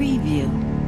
preview.